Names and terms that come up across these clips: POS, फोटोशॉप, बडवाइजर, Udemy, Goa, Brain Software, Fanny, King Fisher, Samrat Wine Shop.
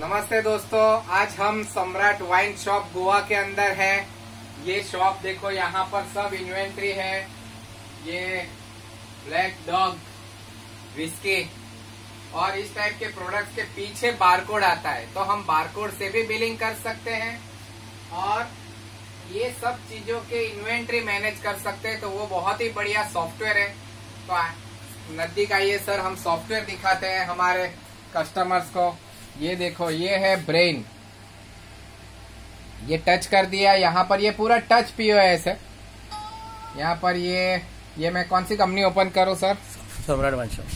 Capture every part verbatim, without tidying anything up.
नमस्ते दोस्तों, आज हम सम्राट वाइन शॉप गोवा के अंदर है। ये शॉप देखो, यहाँ पर सब इन्वेंट्री है। ये ब्लैक डॉग विस्की और इस टाइप के प्रोडक्ट्स के पीछे बारकोड आता है, तो हम बारकोड से भी बिलिंग कर सकते हैं और ये सब चीजों के इन्वेंट्री मैनेज कर सकते हैं। तो वो बहुत ही बढ़िया सॉफ्टवेयर है। तो नजदीक आइए सर, हम सॉफ्टवेयर दिखाते हैं हमारे कस्टमर्स को। ये देखो, ये है ब्रेन। ये टच कर दिया, यहाँ पर ये पूरा टच पीओएस है। यहाँ पर ये ये मैं कौन सी कंपनी ओपन करूँ sir? Samrat wine shop.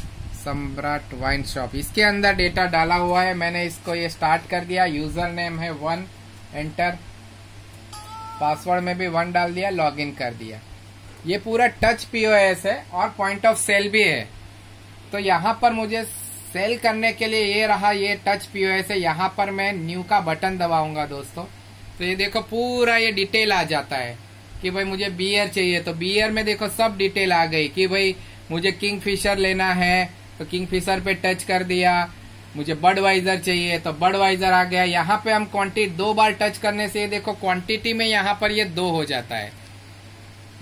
Samrat wine shop, इसके अंदर डेटा डाला हुआ है मैंने। इसको ये स्टार्ट कर दिया। यूजर नेम है वन, एंटर। पासवर्ड में भी वन डाल दिया, लॉगिन कर दिया। ये पूरा टच पीओएस है और पॉइंट ऑफ सेल भी है। तो यहाँ पर मुझे सेल करने के लिए ये रहा, ये टच पीओएस है। यहाँ पर मैं न्यू का बटन दबाऊंगा दोस्तों, तो ये देखो पूरा ये डिटेल आ जाता है कि भाई मुझे बियर चाहिए। तो बियर में देखो सब डिटेल आ गई कि भाई मुझे किंग फिशर लेना है, तो किंग फिशर पे टच कर दिया। मुझे बडवाइजर चाहिए, तो बडवाइजर आ गया। यहाँ पे हम क्वांटिटी दो बार टच करने से ये देखो क्वांटिटी में यहाँ पर ये दो हो जाता है।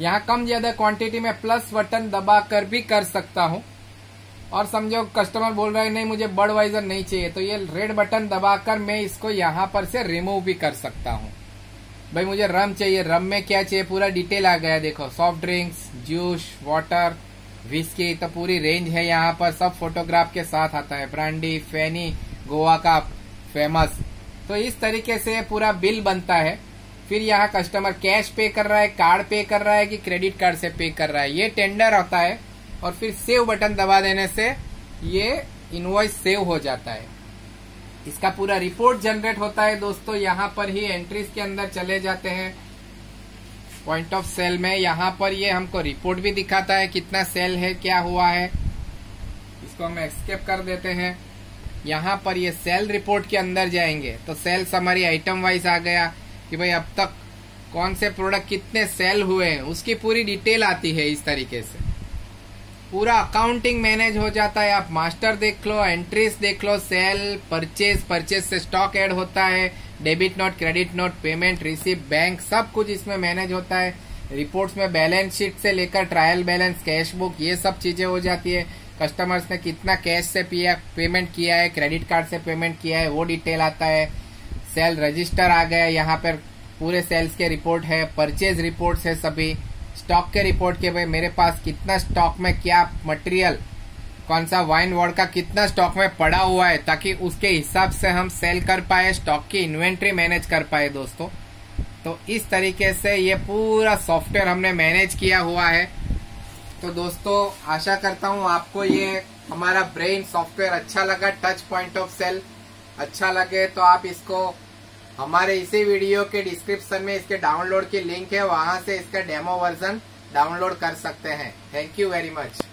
यहाँ कम ज्यादा क्वांटिटी में प्लस बटन दबा कर भी कर सकता हूँ। और समझो कस्टमर बोल रहा है नहीं मुझे बडवाइजर नहीं चाहिए, तो ये रेड बटन दबाकर मैं इसको यहाँ पर से रिमूव भी कर सकता हूँ। भाई मुझे रम चाहिए, रम में क्या चाहिए पूरा डिटेल आ गया। देखो soft drinks, juice, water, whisky, तो पूरी रेंज है यहाँ पर। सब फोटोग्राफ के साथ आता है। ब्रांडी, फैनी, गोवा का फेमस। तो इस तरीके से पूरा बिल बनता है। फिर यहाँ कस्टमर कैश पे कर रहा है, कार्ड पे कर रहा है कि क्रेडिट कार्ड से पे कर रहा है, ये टेंडर होता है। और फिर सेव बटन दबा देने से ये इनवॉइस सेव हो जाता है। इसका पूरा रिपोर्ट जनरेट होता है दोस्तों। यहाँ पर ही एंट्रीज के अंदर चले जाते हैं। पॉइंट ऑफ सेल में यहाँ पर ये हमको रिपोर्ट भी दिखाता है कितना सेल है, क्या हुआ है। इसको हम एस्केप कर देते हैं। यहाँ पर ये सेल रिपोर्ट के अंदर जाएंगे तो सेल समरी आइटम वाइज आ गया कि भाई अब तक कौन से प्रोडक्ट कितने सेल हुए हैं, उसकी पूरी डिटेल आती है। इस तरीके से पूरा अकाउंटिंग मैनेज हो जाता है। आप मास्टर देख लो, एंट्रीज देख लो, सेल, परचेज, परचेज से स्टॉक ऐड होता है, debit note, credit note, payment, receipt, bank, सब कुछ इसमें मैनेज होता है। रिपोर्ट्स में बैलेंस शीट से लेकर ट्रायल बैलेंस, कैश बुक, ये सब चीजें हो जाती है। कस्टमर्स ने कितना कैश से पिया पेमेंट किया है, क्रेडिट कार्ड से पेमेंट किया है, वो डिटेल आता है। सेल रजिस्टर आ गया, यहाँ पर पूरे सेल्स के रिपोर्ट है, परचेज रिपोर्ट्स है, सभी स्टॉक के रिपोर्ट के भाई मेरे पास कितना स्टॉक में क्या मटेरियल, कौन सा वाइन वोडका कितना स्टॉक में पड़ा हुआ है, ताकि उसके हिसाब से हम सेल कर पाए, स्टॉक की इन्वेंट्री मैनेज कर पाए दोस्तों। तो इस तरीके से ये पूरा सॉफ्टवेयर हमने मैनेज किया हुआ है। तो दोस्तों आशा करता हूँ आपको ये हमारा ब्रेन सॉफ्टवेयर अच्छा लगा, टच पॉइंट ऑफ सेल अच्छा लगे। तो आप इसको हमारे इसी वीडियो के डिस्क्रिप्शन में इसके डाउनलोड की लिंक है, वहां से इसका डेमो वर्जन डाउनलोड कर सकते हैं। Thank you very much.